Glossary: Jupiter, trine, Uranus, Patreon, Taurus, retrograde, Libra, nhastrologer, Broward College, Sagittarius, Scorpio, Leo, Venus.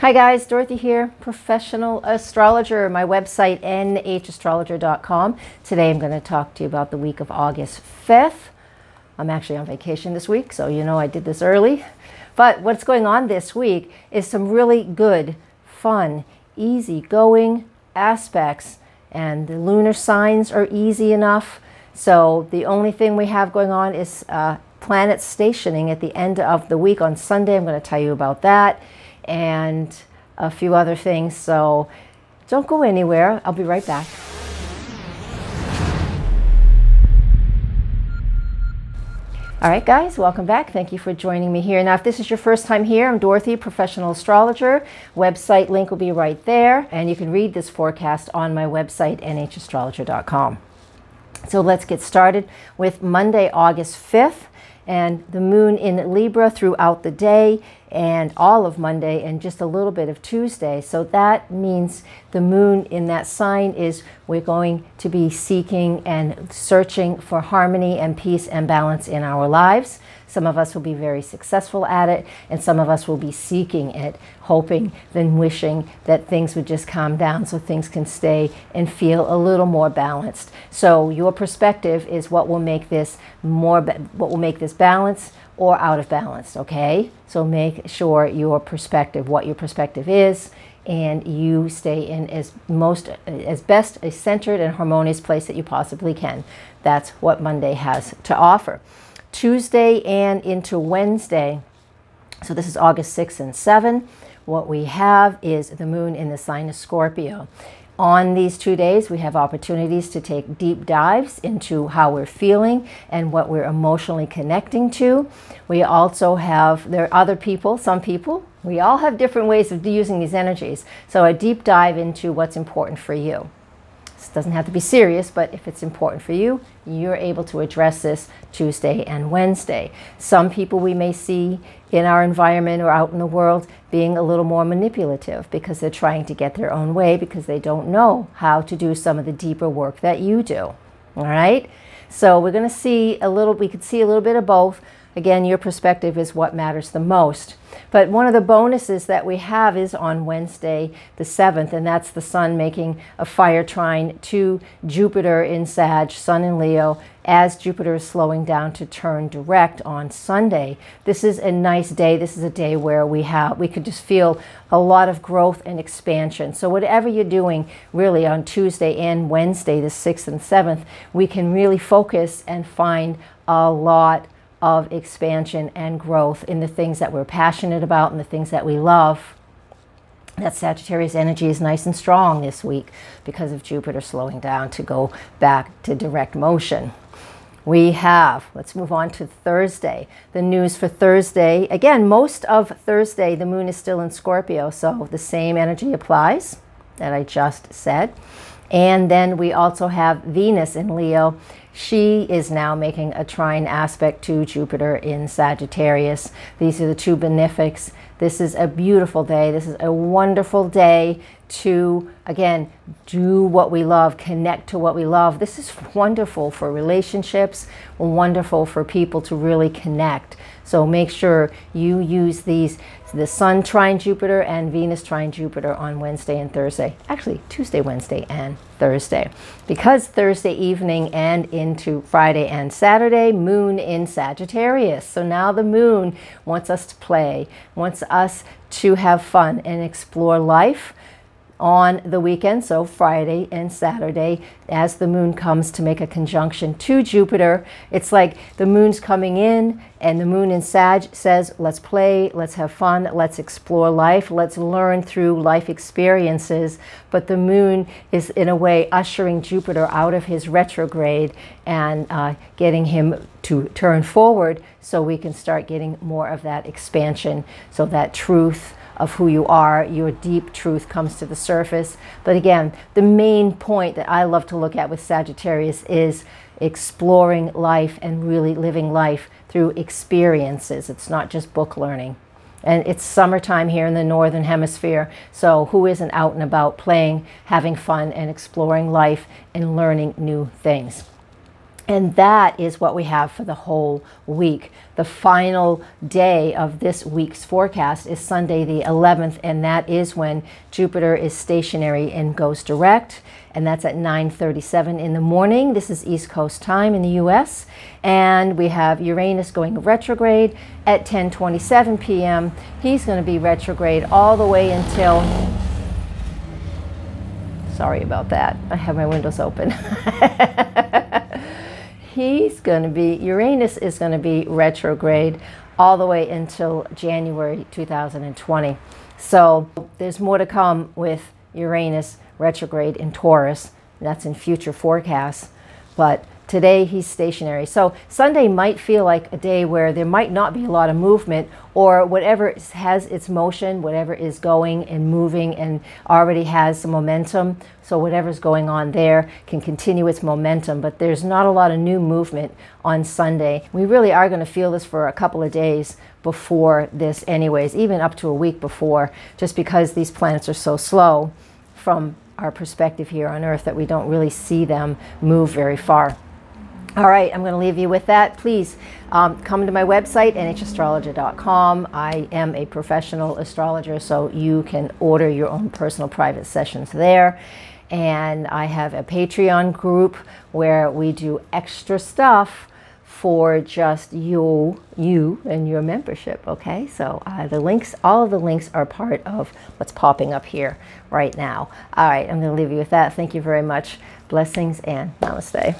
Hi guys, Dorothy here, professional astrologer, my website nhastrologer.com. Today I'm going to talk to you about the week of August 5th. I'm actually on vacation this week, so you know I did this early. But what's going on this week is some really good, fun, easygoing aspects, and the lunar signs are easy enough. So the only thing we have going on is planet stationing at the end of the week on Sunday. I'm going to tell you about that and a few other things, so don't go anywhere. I'll be right back. All right guys, welcome back. Thank you for joining me here. Now if this is your first time here, I'm Dorothy, professional astrologer. Website link will be right there, and you can read this forecast on my website nhastrologer.com. So let's get started with Monday, August 5th. And the moon in Libra throughout the day and all of Monday and just a little bit of Tuesday. So that means the moon in that sign is we're going to be seeking and searching for harmony and peace and balance in our lives. Some of us will be very successful at it, and some of us will be seeking it, hoping, then wishing that things would just calm down so things can stay and feel a little more balanced. So your perspective is what will make this balance or out of balance, okay? So make sure your perspective, what your perspective is, and you stay in as best a centered and harmonious place that you possibly can. That's what Monday has to offer. Tuesday and into Wednesday, so this is August 6 and 7, what we have is the moon in the sign of Scorpio. On these 2 days, we have opportunities to take deep dives into how we're feeling and what we're emotionally connecting to. We also have, there are other people, some people, we all have different ways of using these energies. So a deep dive into what's important for you. This doesn't have to be serious, but if it's important for you, you're able to address this Tuesday and Wednesday. Some people we may see in our environment or out in the world being a little more manipulative because they're trying to get their own way because they don't know how to do some of the deeper work that you do. All right? So we're going to see a little, we could see a little bit of both. Again, your perspective is what matters the most. But one of the bonuses that we have is on Wednesday the 7th, and that's the sun making a fire trine to Jupiter in Sag, sun in Leo, as Jupiter is slowing down to turn direct on Sunday. This is a nice day. This is a day where we could just feel a lot of growth and expansion. So whatever you're doing really on Tuesday and Wednesday the 6th and 7th, we can really focus and find a lot of expansion and growth in the things that we're passionate about and the things that we love. That Sagittarius energy is nice and strong this week because of Jupiter slowing down to go back to direct motion. We have, let's move on to Thursday. The news for Thursday, again, most of Thursday, the moon is still in Scorpio, so the same energy applies that I just said. And then we also have Venus in Leo. She is now making a trine aspect to Jupiter in Sagittarius. These are the two benefics. This is a beautiful day. This is a wonderful day to, again, do what we love, connect to what we love. This is wonderful for relationships, wonderful for people to really connect. So make sure you use these, the Sun trine Jupiter and Venus trine Jupiter on Wednesday and Thursday. Actually, Tuesday, Wednesday, and Thursday. Because Thursday evening and into Friday and Saturday, moon in Sagittarius. So now the moon wants us to play, wants us to have fun and explore life on the weekend, so Friday and Saturday, as the moon comes to make a conjunction to Jupiter. It's like the moon's coming in and the moon in Sag says, let's play, let's have fun, let's explore life, let's learn through life experiences. But the moon is in a way ushering Jupiter out of his retrograde and getting him to turn forward so we can start getting more of that expansion, so that truth of who you are, your deep truth, comes to the surface. But again, the main point that I love to look at with Sagittarius is exploring life and really living life through experiences. It's not just book learning. And it's summertime here in the Northern Hemisphere, so who isn't out and about playing, having fun, and exploring life and learning new things? And that is what we have for the whole week. The final day of this week's forecast is Sunday the 11th, and that is when Jupiter is stationary and goes direct, and that's at 9:37 in the morning. This is East Coast time in the U.S., and we have Uranus going retrograde at 10:27 p.m. He's going to be retrograde all the way until... Sorry about that. I have my windows open. Uranus is going to be retrograde all the way until January 2020. So there's more to come with Uranus retrograde in Taurus. That's in future forecasts. But today he's stationary. So Sunday might feel like a day where there might not be a lot of movement, or whatever has its motion, whatever is going and moving and already has some momentum. So whatever's going on there can continue its momentum, but there's not a lot of new movement on Sunday. We really are going to feel this for a couple of days before this anyways, even up to a week before, just because these planets are so slow from our perspective here on Earth that we don't really see them move very far. All right, I'm going to leave you with that. Please come to my website, nhastrologer.com. I am a professional astrologer, so you can order your own personal private sessions there. And I have a Patreon group where we do extra stuff for just you and your membership, okay? So the links, all of the links are part of what's popping up here right now. All right, I'm going to leave you with that. Thank you very much. Blessings and namaste.